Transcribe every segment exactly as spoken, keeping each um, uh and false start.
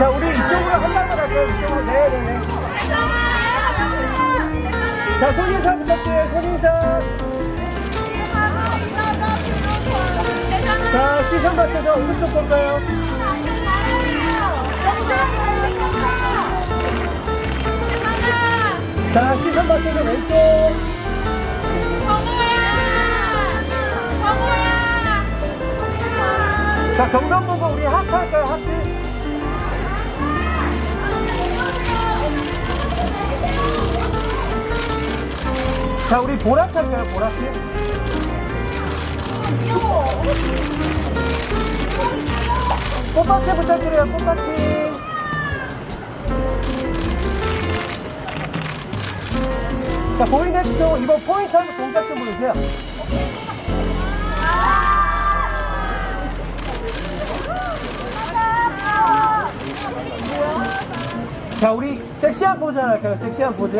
자, 우리 이쪽으로 한 발만 할까요? 이쪽으로. 네, 네, 네. 자, 손인사 부탁드려요, 손인사. 자, 시선 받쳐서 오른쪽 볼까요? 자, 시선 받쳐서 왼쪽. 자, 정면 보고 우리 하트 할까요? 하트? 자, 우리 보라트 할까요? 보라트? 꽃밭에 부탁드려요, 꽃밭이. 자, 보이넥스도 이번 포인트 한번 동작 좀 보여주세요. 자, 우리 섹시한 포즈 하나 할까요? 섹시한 포즈.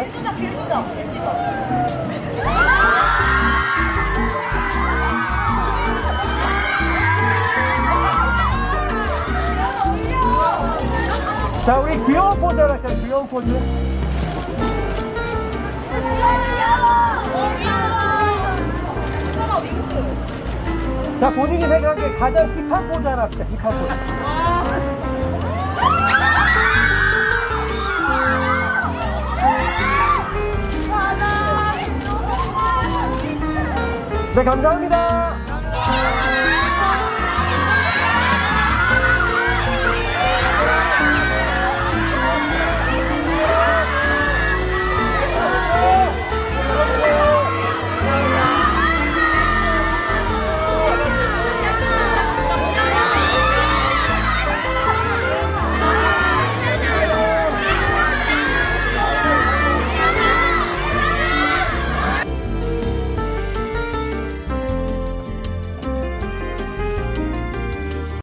자, 우리 귀여운 포즈 하나 할까요? 귀여운 포즈. 자, 본인이 생각하기에 가장 힙한 포즈 하나 합시다. 힙한 포즈. 네, 감사합니다.